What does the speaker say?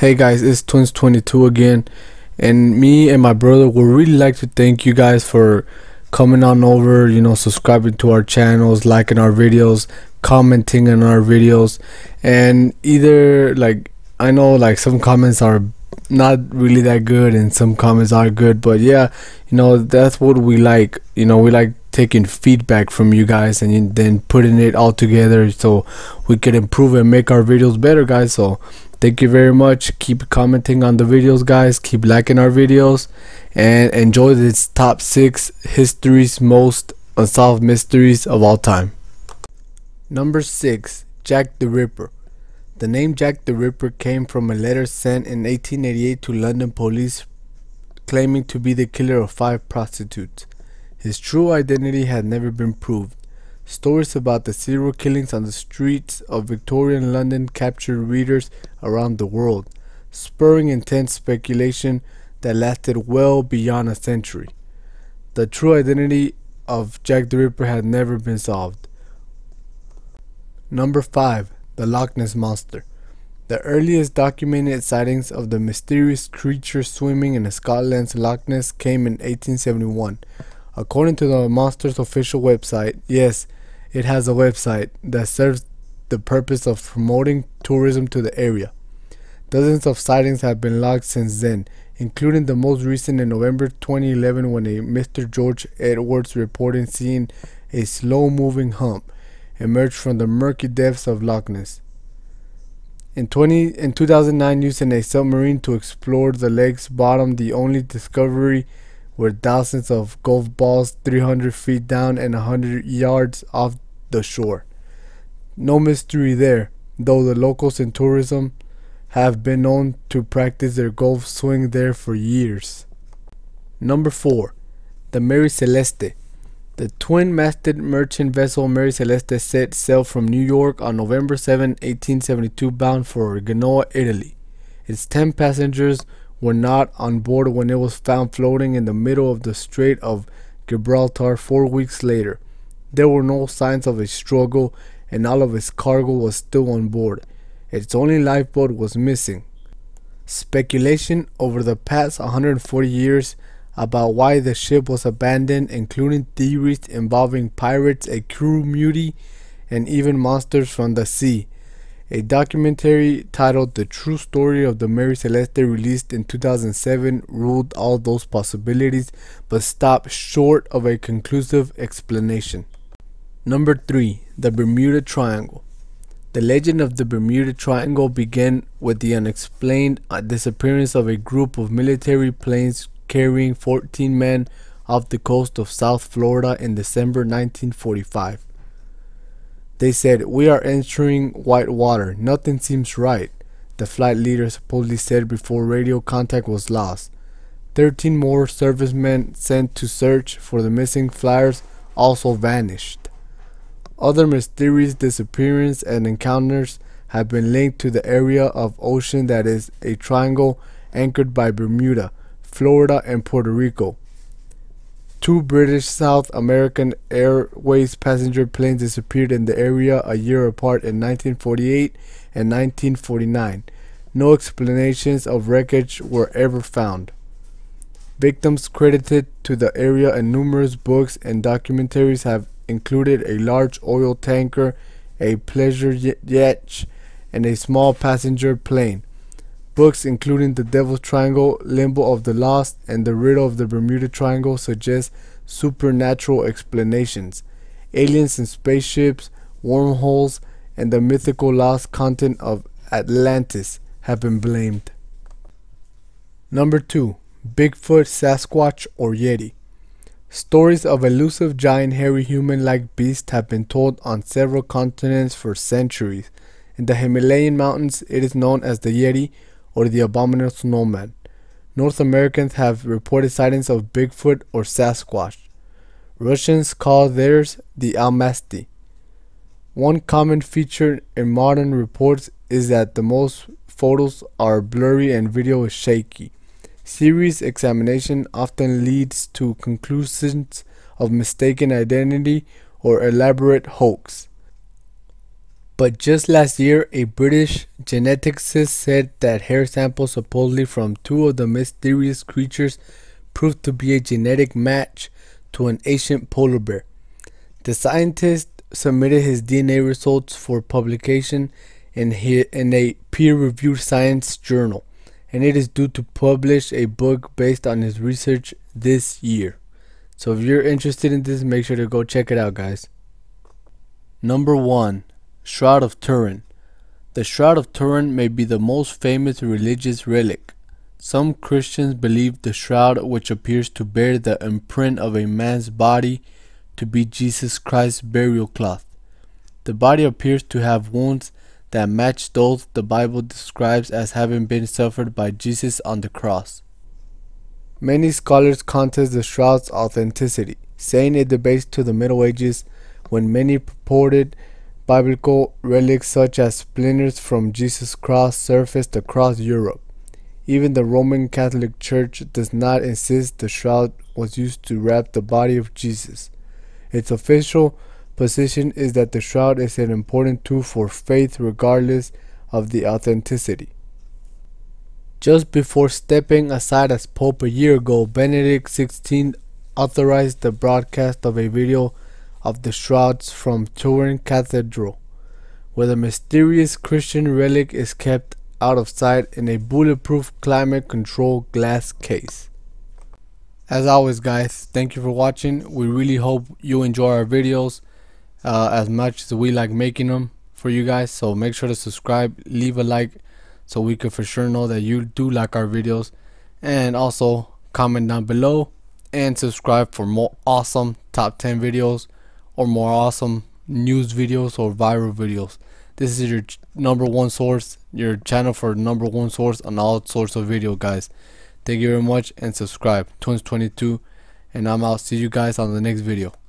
Hey guys, it's Twins22 again, and me and my brother would really like to thank you guys for coming on over, you know, subscribing to our channels, liking our videos, commenting on our videos. And either, like, I know like some comments are not really that good and some comments are good, but yeah, you know, that's what we like. You know, we like taking feedback from you guys and then putting it all together so we could improve and make our videos better, guys. So thank you very much. Keep commenting on the videos, guys. Keep liking our videos and enjoy this top 6 history's most unsolved mysteries of all time. Number 6, Jack the Ripper. The name Jack the Ripper came from a letter sent in 1888 to London police claiming to be the killer of 5 prostitutes. His true identity had never been proved. Stories about the serial killings on the streets of Victorian London captured readers around the world, spurring intense speculation that lasted well beyond a century. The true identity of Jack the Ripper had never been solved. Number 5, the Loch Ness Monster. The earliest documented sightings of the mysterious creature swimming in Scotland's Loch Ness came in 1871. According to the monster's official website, yes, it has a website that serves the purpose of promoting tourism to the area. Dozens of sightings have been logged since then, including the most recent in November 2011 when a Mr. George Edwards reported seeing a slow-moving hump emerge from the murky depths of Loch Ness. In 2009, using a submarine to explore the lake's bottom, the only discovery were thousands of golf balls 300 feet down and 100 yards off the shore. No mystery there, though the locals and tourism have been known to practice their golf swing there for years. Number 4, the Mary Celeste. The twin-masted merchant vessel Mary Celeste set sail from New York on November 7, 1872, bound for Genoa, Italy. Its 10 passengers were not on board when it was found floating in the middle of the Strait of Gibraltar 4 weeks later. There were no signs of a struggle and all of its cargo was still on board. Its only lifeboat was missing. Speculation over the past 140 years about why the ship was abandoned, including theories involving pirates, a crew mutiny, and even monsters from the sea. A documentary titled The True Story of the Mary Celeste, released in 2007, ruled all those possibilities but stopped short of a conclusive explanation. Number 3, the Bermuda Triangle. The legend of the Bermuda Triangle began with the unexplained disappearance of a group of military planes carrying 14 men off the coast of South Florida in December 1945. They said, "We are entering white water. Nothing seems right," the flight leader supposedly said before radio contact was lost. 13 more servicemen sent to search for the missing flyers also vanished. Other mysterious disappearances and encounters have been linked to the area of ocean that is a triangle anchored by Bermuda, Florida, and Puerto Rico. 2 British South American Airways passenger planes disappeared in the area a year apart in 1948 and 1949. No explanations of wreckage were ever found. Victims credited to the area in numerous books and documentaries have included a large oil tanker, a pleasure yacht, and a small passenger plane. Books including The Devil's Triangle, Limbo of the Lost, and The Riddle of the Bermuda Triangle suggest supernatural explanations, aliens and spaceships, wormholes, and the mythical lost continent of Atlantis have been blamed. Number 2, Bigfoot, Sasquatch, or Yeti. Stories of elusive giant hairy human-like beasts have been told on several continents for centuries. In the Himalayan Mountains, it is known as the Yeti, or the abominable snowman. North Americans have reported sightings of Bigfoot or Sasquatch. Russians call theirs the Almasti. One common feature in modern reports is that the most photos are blurry and video is shaky. Serious examination often leads to conclusions of mistaken identity or elaborate hoax. But just last year, a British geneticist said that hair samples supposedly from two of the mysterious creatures proved to be a genetic match to an ancient polar bear. The scientist submitted his DNA results for publication in a peer-reviewed science journal, and it is due to publish a book based on his research this year. So if you're interested in this, make sure to go check it out, guys. Number 1. Shroud of Turin. The Shroud of Turin may be the most famous religious relic. Some Christians believe the shroud, which appears to bear the imprint of a man's body, to be Jesus Christ's burial cloth. The body appears to have wounds that match those the Bible describes as having been suffered by Jesus on the cross. Many scholars contest the shroud's authenticity, saying it debates to the Middle Ages, when many purported biblical relics such as splinters from Jesus' cross surfaced across Europe. Even the Roman Catholic Church does not insist the shroud was used to wrap the body of Jesus. Its official position is that the shroud is an important tool for faith regardless of the authenticity. Just before stepping aside as Pope a year ago, Benedict XVI authorized the broadcast of a video of the shrouds from Turin Cathedral, where the mysterious Christian relic is kept out of sight in a bulletproof climate-controlled glass case. As always, guys, thank you for watching. We really hope you enjoy our videos as much as we like making them for you guys. So make sure to subscribe, leave a like, so we can for sure know that you do like our videos. And also comment down below and subscribe for more awesome top 10 videos or more awesome news videos or viral videos. This is your #1 source, your channel for #1 source on all sorts of video, guys. Thank you very much and subscribe. Twins22, and I'm out. See you guys on the next video.